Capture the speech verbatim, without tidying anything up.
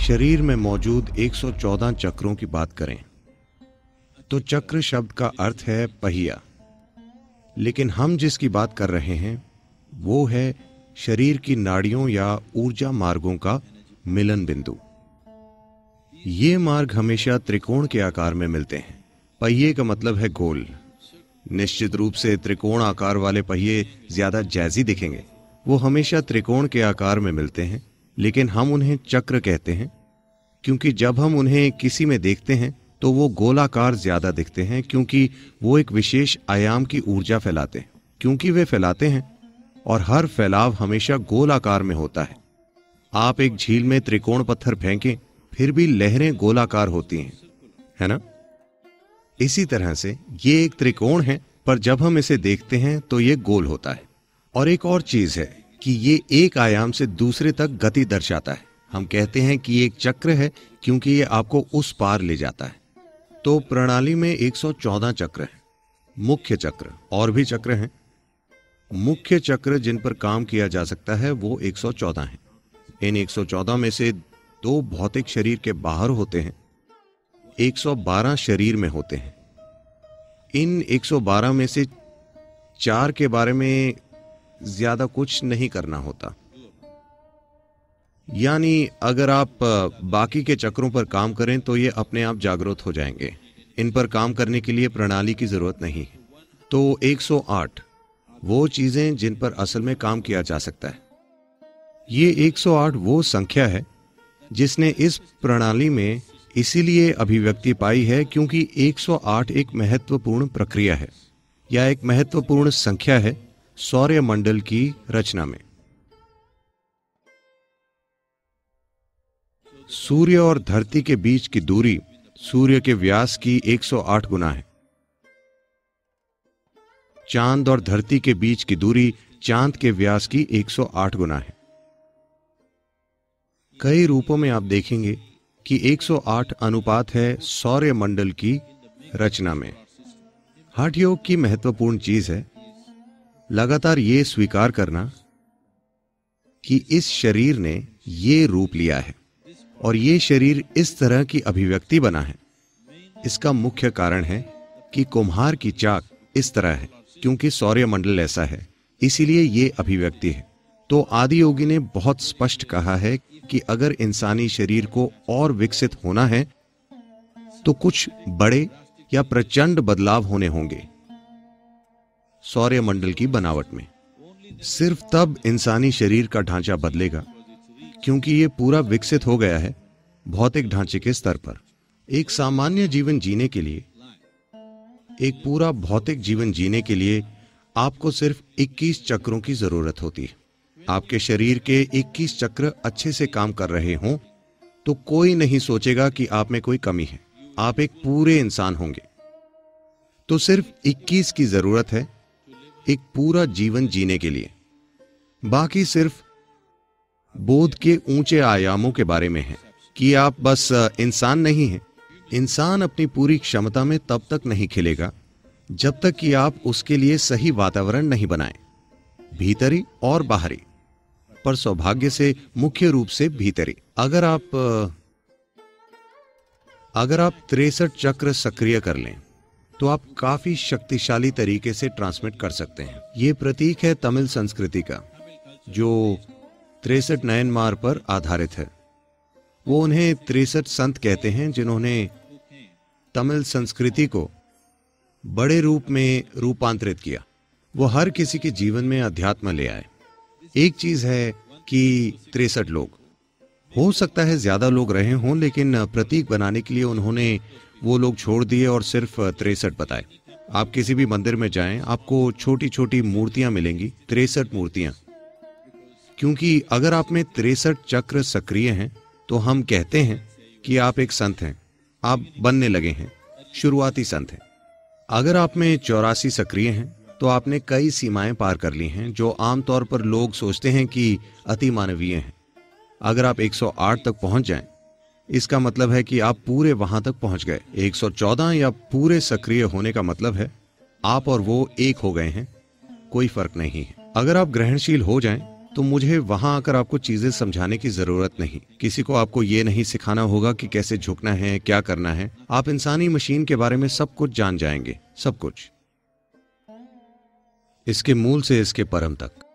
शरीर में मौजूद एक सौ चौदह चक्रों की बात करें तो चक्र शब्द का अर्थ है पहिया, लेकिन हम जिसकी बात कर रहे हैं वो है शरीर की नाड़ियों या ऊर्जा मार्गों का मिलन बिंदु। ये मार्ग हमेशा त्रिकोण के आकार में मिलते हैं। पहिए का मतलब है गोल। निश्चित रूप से त्रिकोण आकार वाले पहिए ज्यादा जैजी दिखेंगे। वो हमेशा त्रिकोण के आकार में मिलते हैं, लेकिन हम उन्हें चक्र कहते हैं क्योंकि जब हम उन्हें किसी में देखते हैं तो वो गोलाकार ज्यादा दिखते हैं क्योंकि वो एक विशेष आयाम की ऊर्जा फैलाते हैं। क्योंकि वे फैलाते हैं और हर फैलाव हमेशा गोलाकार में होता है। आप एक झील में त्रिकोण पत्थर फेंकें फिर भी लहरें गोलाकार होती हैं, है ना? इसी तरह से ये एक त्रिकोण है, पर जब हम इसे देखते हैं तो ये गोल होता है। और एक और चीज है कि ये एक आयाम से दूसरे तक गति दर्शाता है। हम कहते हैं कि ये एक चक्र है क्योंकि ये आपको उस पार ले जाता है। तो प्रणाली में एक सौ चौदह चक्र हैं, मुख्य चक्र। और भी चक्र हैं। मुख्य चक्र जिन पर काम किया जा सकता है वो एक सौ चौदह हैं। इन एक सौ चौदह में से दो भौतिक शरीर के बाहर होते हैं, एक सौ बारह शरीर में होते हैं। इन एक सौ बारह में से चार के बारे में ज्यादा कुछ नहीं करना होता। यानी अगर आप बाकी के चक्रों पर काम करें तो ये अपने आप जागरूक हो जाएंगे। इन पर काम करने के लिए प्रणाली की जरूरत नहीं। तो एक सौ आठ वो चीजें जिन पर असल में काम किया जा सकता है। ये एक सौ आठ वो संख्या है जिसने इस प्रणाली में इसीलिए अभिव्यक्ति पाई है क्योंकि एक सौ आठ एक महत्वपूर्ण प्रक्रिया है या एक महत्वपूर्ण संख्या है सौरमंडल की रचना में। सूर्य और धरती के बीच की दूरी सूर्य के व्यास की एक सौ आठ गुना है। चांद और धरती के बीच की दूरी चांद के व्यास की एक सौ आठ गुना है। कई रूपों में आप देखेंगे कि एक सौ आठ अनुपात है सौरमंडल की रचना में। हठ योग की महत्वपूर्ण चीज है लगातार ये स्वीकार करना कि इस शरीर ने ये रूप लिया है और ये शरीर इस तरह की अभिव्यक्ति बना है। इसका मुख्य कारण है कि कुम्हार की चाक इस तरह है क्योंकि सौरमंडल ऐसा है, इसीलिए ये अभिव्यक्ति है। तो आदियोगी ने बहुत स्पष्ट कहा है कि अगर इंसानी शरीर को और विकसित होना है तो कुछ बड़े या प्रचंड बदलाव होने होंगे सौरमंडल की बनावट में। सिर्फ तब इंसानी शरीर का ढांचा बदलेगा क्योंकि यह पूरा विकसित हो गया है भौतिक ढांचे के स्तर पर। एक सामान्य जीवन जीने के लिए, एक पूरा भौतिक जीवन जीने के लिए आपको सिर्फ इक्कीस चक्रों की जरूरत होती है। आपके शरीर के इक्कीस चक्र अच्छे से काम कर रहे हों तो कोई नहीं सोचेगा कि आप में कोई कमी है। आप एक पूरे इंसान होंगे। तो सिर्फ इक्कीस की जरूरत है एक पूरा जीवन जीने के लिए। बाकी सिर्फ बोध के ऊंचे आयामों के बारे में है कि आप बस इंसान नहीं हैं। इंसान अपनी पूरी क्षमता में तब तक नहीं खिलेगा जब तक कि आप उसके लिए सही वातावरण नहीं बनाएं, भीतरी और बाहरी। पर सौभाग्य से मुख्य रूप से भीतरी। अगर आप अगर आप तिरसठ चक्र सक्रिय कर लें तो आप काफी शक्तिशाली तरीके से ट्रांसमिट कर सकते हैं। ये प्रतीक है तमिल संस्कृति का जो तिरसठ नयनमार पर आधारित है। वो उन्हें तिरसठ संत कहते हैं जिन्होंने तमिल संस्कृति को बड़े रूप में रूपांतरित किया। वो हर किसी के जीवन में अध्यात्म ले आए। एक चीज है कि तिरसठ लोग, हो सकता है ज्यादा लोग रहे हों, लेकिन प्रतीक बनाने के लिए उन्होंने वो लोग छोड़ दिए और सिर्फ तिरसठ बताए। आप किसी भी मंदिर में जाएं, आपको छोटी छोटी मूर्तियां मिलेंगी, तिरसठ मूर्तियां। क्योंकि अगर आप में तिरसठ चक्र सक्रिय हैं तो हम कहते हैं कि आप एक संत हैं। आप बनने लगे हैं, शुरुआती संत हैं। अगर आप में चौरासी सक्रिय हैं तो आपने कई सीमाएं पार कर ली हैं जो आमतौर पर लोग सोचते हैं कि अति मानवीय हैं। अगर आप एक सौ आठ तक पहुंच जाएं इसका मतलब है कि आप पूरे वहां तक पहुंच गए। एक सौ चौदह या पूरे सक्रिय होने का मतलब है आप और वो एक हो गए हैं, कोई फर्क नहीं है। अगर आप ग्रहणशील हो जाएं तो मुझे वहां आकर आपको चीजें समझाने की जरूरत नहीं। किसी को आपको ये नहीं सिखाना होगा कि कैसे झुकना है, क्या करना है। आप इंसानी मशीन के बारे में सब कुछ जान जाएंगे, सब कुछ, इसके मूल से इसके परम तक।